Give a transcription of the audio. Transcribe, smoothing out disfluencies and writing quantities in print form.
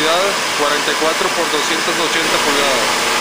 velocidad 44 por 280 pulgadas.